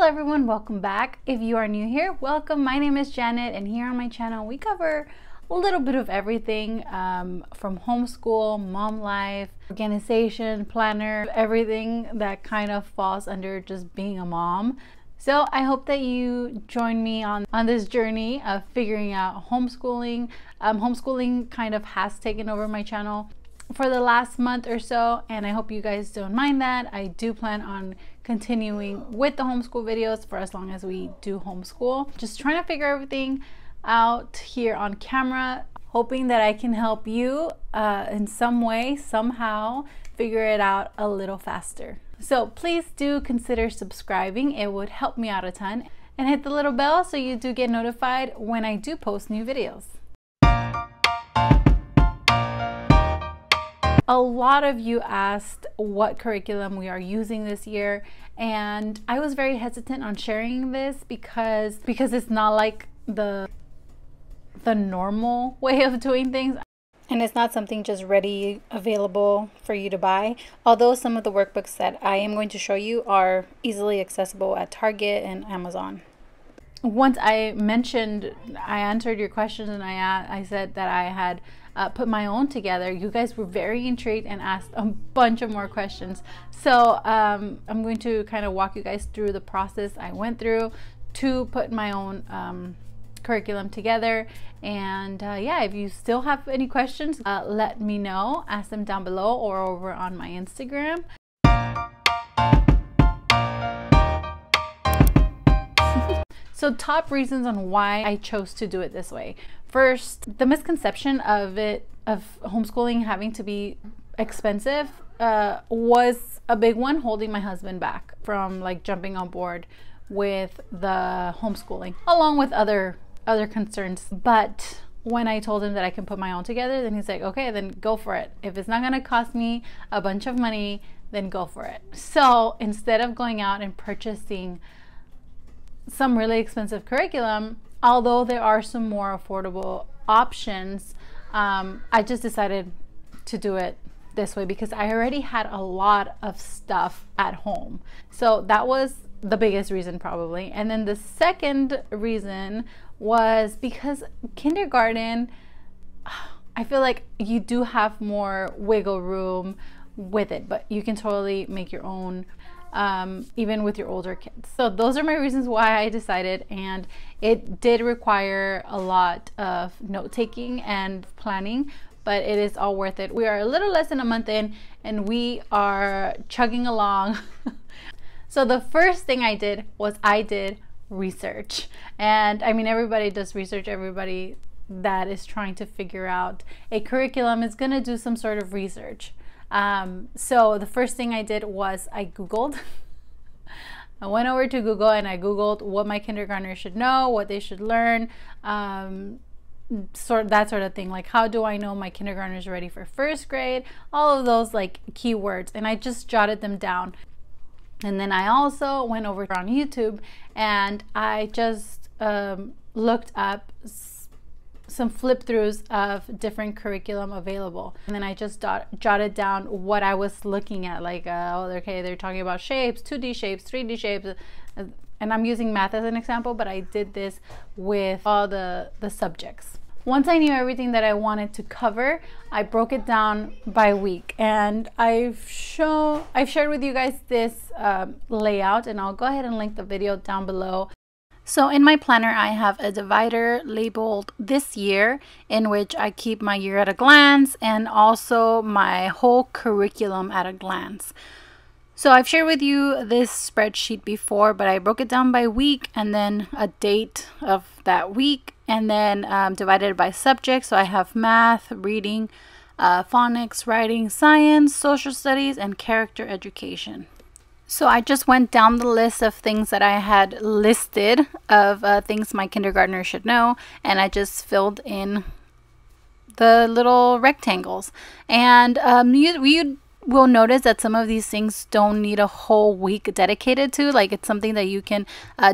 Hello everyone, welcome back. If you are new here, welcome. My name is Janet, and here on my channel we cover a little bit of everything from homeschool, mom life, organization, planner, everything that kind of falls under just being a mom. So I hope that you join me on this journey of figuring out homeschooling. Homeschooling kind of has taken over my channel for the last month or so, and I hope you guys don't mind that. I do plan on continuing with the homeschool videos for as long as we do homeschool. Just trying to figure everything out here on camera, hoping that I can help you in some way, somehow, figure it out a little faster. So please do consider subscribing. It would help me out a ton. And hit the little bell so you do get notified when I do post new videos. A lot of you asked what curriculum we are using this year, and I was very hesitant on sharing this because it's not like the normal way of doing things, and it's not something just ready available for you to buy. Although some of the workbooks that I am going to show you are easily accessible at Target and Amazon. Once I mentioned, I answered your questions, and I said that I had put my own together. You guys were very intrigued and asked a bunch of more questions. So I'm going to kind of walk you guys through the process I went through to put my own curriculum together. And yeah, if you still have any questions, let me know. Ask them down below or over on my Instagram. So top reasons on why I chose to do it this way. First, the misconception of homeschooling having to be expensive was a big one holding my husband back from like jumping on board with the homeschooling, along with other concerns. But when I told him that I can put my own together, then he's like, okay, then go for it. If it's not gonna cost me a bunch of money, then go for it. So instead of going out and purchasing some really expensive curriculum, although there are some more affordable options, I just decided to do it this way because I already had a lot of stuff at home. So that was the biggest reason probably. And then the second reason was because kindergarten, I feel like you do have more wiggle room with it, but you can totally make your own even with your older kids. So those are my reasons why I decided, and it did require a lot of note-taking and planning, but it is all worth it. We are a little less than a month in and we are chugging along. So the first thing I did was I did research, and I mean everybody does research. Everybody that is trying to figure out a curriculum is gonna do some sort of research. So the first thing I did was I Googled. I went over to Google and I Googled what my kindergartners should know, what they should learn, that sort of thing. Like, how do I know my kindergartners are ready for first grade? All of those like keywords, and I just jotted them down. And then I also went over on YouTube and I just looked up some flip throughs of different curriculum available. And then I just jotted down what I was looking at, like, okay, they're talking about shapes, 2D shapes, 3D shapes. And I'm using math as an example, but I did this with all the subjects. Once I knew everything that I wanted to cover, I broke it down by week. And I've shared with you guys this layout, and I'll go ahead and link the video down below. So in my planner, I have a divider labeled this year, in which I keep my year at a glance and also my whole curriculum at a glance. So I've shared with you this spreadsheet before, but I broke it down by week and then a date of that week, and then divided by subject. So I have math, reading, phonics, writing, science, social studies, and character education. So I just went down the list of things that I had listed of things my kindergartner should know, and I just filled in the little rectangles. And you we'll notice that some of these things don't need a whole week dedicated to, like it's something that you can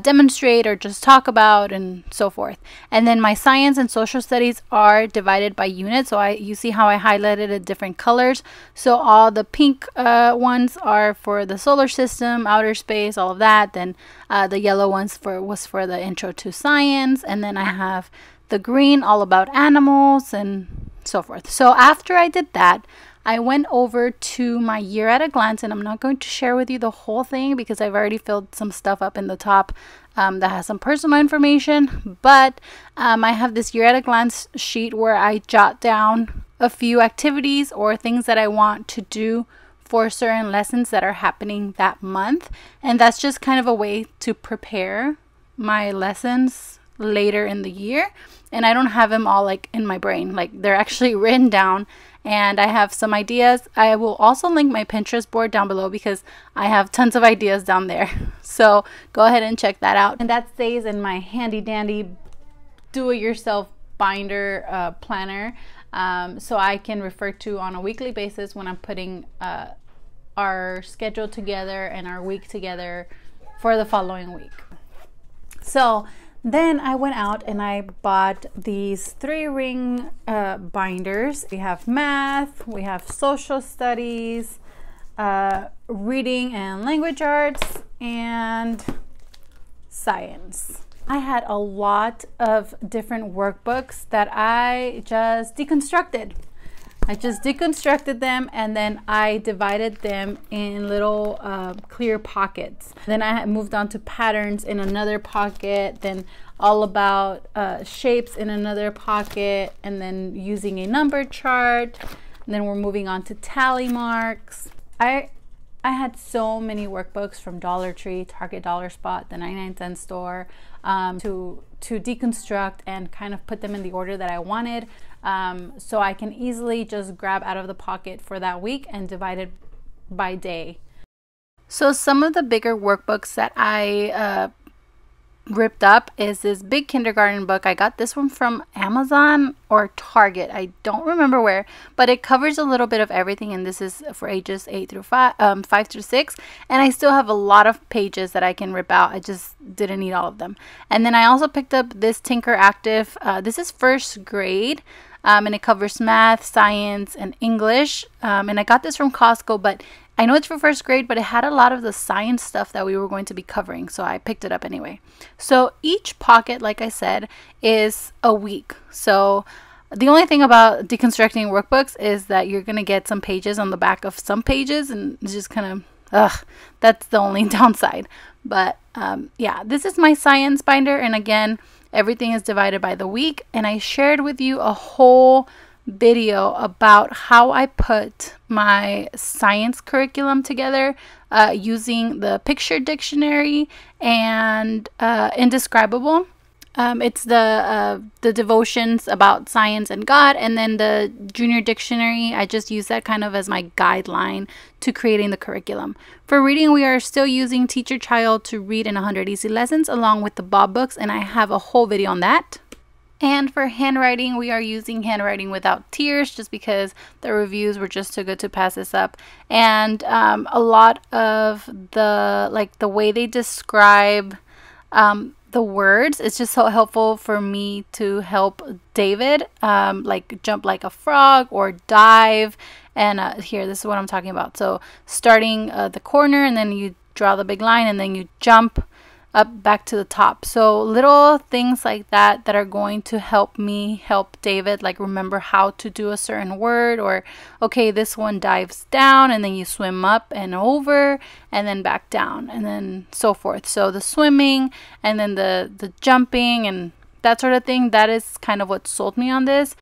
demonstrate or just talk about and so forth. And then my science and social studies are divided by units. So you see how I highlighted it different colors. So all the pink ones are for the solar system, outer space, all of that. Then the yellow ones was for the intro to science. And then I have the green all about animals and so forth. So after I did that, I went over to my year at a glance, and I'm not going to share with you the whole thing because I've already filled some stuff up in the top that has some personal information, but I have this year at a glance sheet where I jot down a few activities or things that I want to do for certain lessons that are happening that month. And that's just kind of a way to prepare my lessons later in the year. And I don't have them all like in my brain, like they're actually written down. And I have some ideas. I will also link my Pinterest board down below because I have tons of ideas down there. So go ahead and check that out. And that stays in my handy dandy do-it-yourself binder planner. So I can refer to on a weekly basis when I'm putting our schedule together and our week together for the following week. So then I went out and I bought these 3-ring binders. We have math, we have social studies, reading and language arts, and science. I had a lot of different workbooks that I just deconstructed. I just deconstructed them and then I divided them in little clear pockets. Then I moved on to patterns in another pocket, then all about shapes in another pocket, and then using a number chart. And then we're moving on to tally marks. I had so many workbooks from Dollar Tree, Target Dollar Spot, the 99-cent store, to deconstruct and kind of put them in the order that I wanted. So I can easily just grab out of the pocket for that week and divide it by day. So some of the bigger workbooks that I ripped up is this big kindergarten book. I got this one from Amazon or Target. I don't remember where, but it covers a little bit of everything. And this is for ages 5 through 6. And I still have a lot of pages that I can rip out. I just didn't need all of them. And then I also picked up this Tinker Active. This is first grade. And it covers math, science, and English. And I got this from Costco, but I know it's for first grade, but it had a lot of the science stuff that we were going to be covering, so I picked it up anyway. So each pocket, like I said, is a week. So the only thing about deconstructing workbooks is that you're going to get some pages on the back of some pages, and it's just kind of, ugh, that's the only downside. But yeah, this is my science binder, and again, everything is divided by the week, and I shared with you a whole video about how I put my science curriculum together using the picture dictionary and INDESCRIBABLE. It's the devotions about science and God, and then the Junior Dictionary. I just use that kind of as my guideline to creating the curriculum. For reading, we are still using Teach Your Child to Read in 100 Easy Lessons along with the Bob books, and I have a whole video on that. And for handwriting, we are using Handwriting Without Tears just because the reviews were just too good to pass this up. And a lot of the, like, the way they describe the words, it's just so helpful for me to help David, like jump like a frog or dive. And here, this is what I'm talking about. So starting the corner, and then you draw the big line, and then you jump up back to the top. So little things like that that are going to help me help David, like remember how to do a certain word, or okay, this one dives down and then you swim up and over and then back down and then so forth. So the swimming and then the jumping and that sort of thing, that is kind of what sold me on this.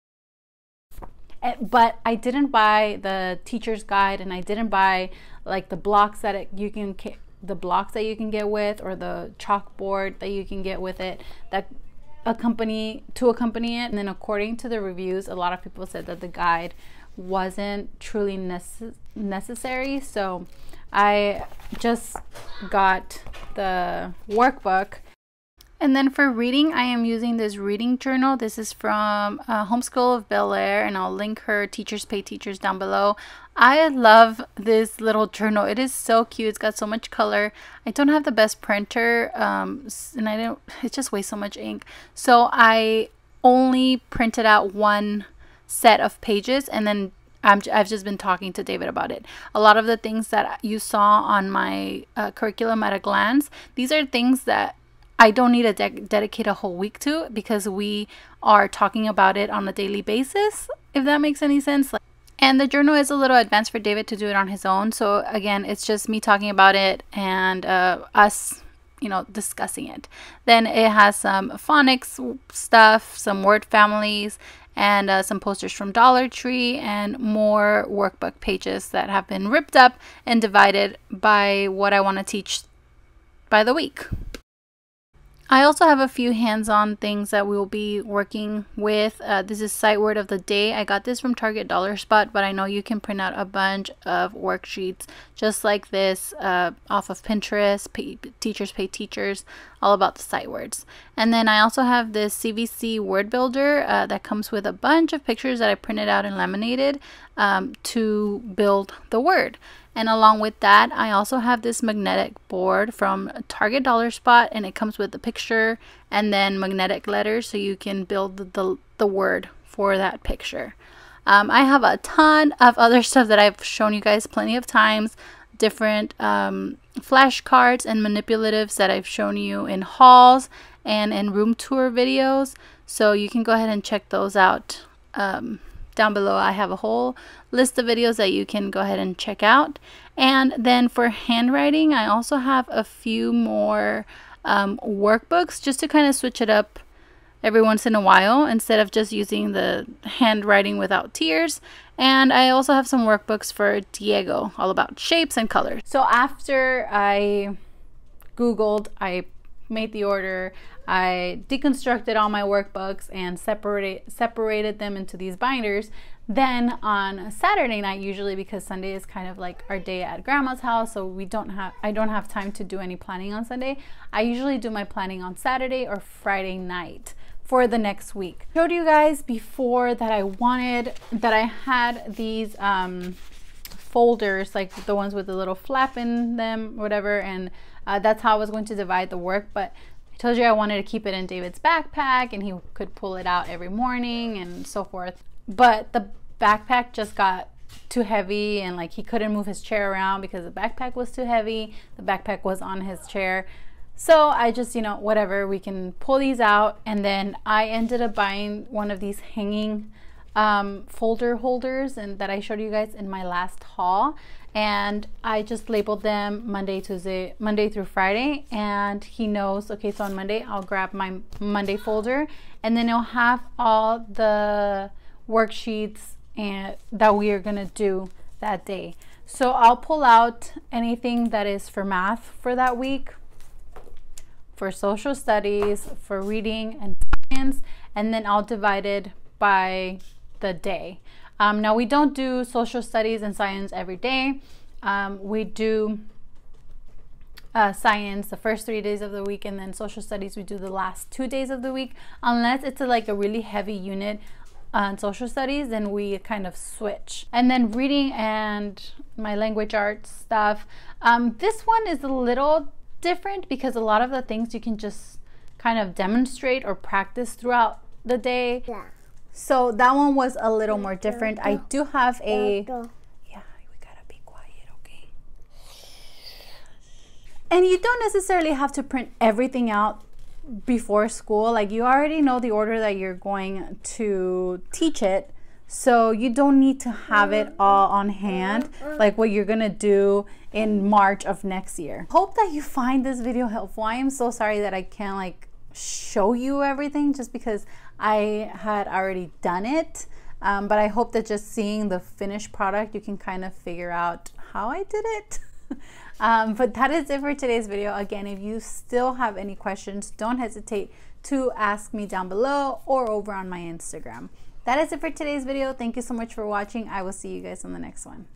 But I didn't buy the teacher's guide, and I didn't buy like the blocks that the blocks that you can get with, or the chalkboard that you can get with it that accompany it. And then according to the reviews, a lot of people said that the guide wasn't truly necessary. So I just got the workbook. And then for reading, I am using this reading journal. This is from Homeschool of Bel-Air, and I'll link her Teachers Pay Teachers down below. I love this little journal. It is so cute. It's got so much color. I don't have the best printer, and it just wastes so much ink. So I only printed out one set of pages, and then I've just been talking to David about it. A lot of the things that you saw on my curriculum at a glance, these are things that I don't need to dedicate a whole week to, because we are talking about it on a daily basis, if that makes any sense. And the journal is a little advanced for David to do it on his own. So again, it's just me talking about it and us, you know, discussing it. Then it has some phonics stuff, some word families, and some posters from Dollar Tree, and more workbook pages that have been ripped up and divided by what I want to teach by the week. I also have a few hands-on things that we will be working with. This is sight word of the day. I got this from Target Dollar Spot, but I know you can print out a bunch of worksheets just like this off of Pinterest, Teachers Pay Teachers, all about the sight words. And then I also have this CVC word builder that comes with a bunch of pictures that I printed out and laminated to build the word. And along with that, I also have this magnetic board from Target Dollar Spot, and it comes with the picture and then magnetic letters, so you can build the word for that picture. I have a ton of other stuff that I've shown you guys plenty of times, different flashcards and manipulatives that I've shown you in hauls and in room tour videos, so you can go ahead and check those out. Down below I have a whole list of videos that you can go ahead and check out. And then for handwriting, I also have a few more workbooks just to kind of switch it up every once in a while, instead of just using the Handwriting Without Tears. And I also have some workbooks for Diego, all about shapes and colors. So after I Googled, I made the order, I deconstructed all my workbooks and separated them into these binders. Then on Saturday night, usually, because Sunday is kind of like our day at grandma's house, so I don't have time to do any planning on Sunday. I usually do my planning on Saturday or Friday night for the next week. I showed you guys before that I had these folders, like the ones with the little flap in them, whatever, and that's how I was going to divide the work. But I told you I wanted to keep it in David's backpack and he could pull it out every morning and so forth. But the backpack just got too heavy, and like he couldn't move his chair around because the backpack was too heavy. The backpack was on his chair. So I just, you know, whatever, we can pull these out. And then I ended up buying one of these hanging folder holders, and that I showed you guys in my last haul. And I just labeled them Monday through Friday, and he knows, okay, so on Monday I'll grab my Monday folder, and then it'll have all the worksheets and that we are gonna do that day. So I'll pull out anything that is for math for that week, for social studies, for reading and science, and then I'll divide it by the day. Now we don't do social studies and science every day. We do science the first 3 days of the week, and then social studies we do the last 2 days of the week, unless it's like a really heavy unit on social studies, then we kind of switch. And then reading and my language arts stuff, this one is a little different because a lot of the things you can just kind of demonstrate or practice throughout the day. Yeah. So that one was a little more different. I do have a... Yeah, we gotta be quiet, okay? And you don't necessarily have to print everything out before school. Like, you already know the order that you're going to teach it. So you don't need to have it all on hand, like what you're gonna do in March of next year. Hope that you find this video helpful. I am so sorry that I can't, like, show you everything just because I had already done it, but I hope that just seeing the finished product you can kind of figure out how I did it. But that is it for today's video. Again, if you still have any questions, don't hesitate to ask me down below or over on my Instagram. That is it for today's video. Thank you so much for watching. I will see you guys on the next one.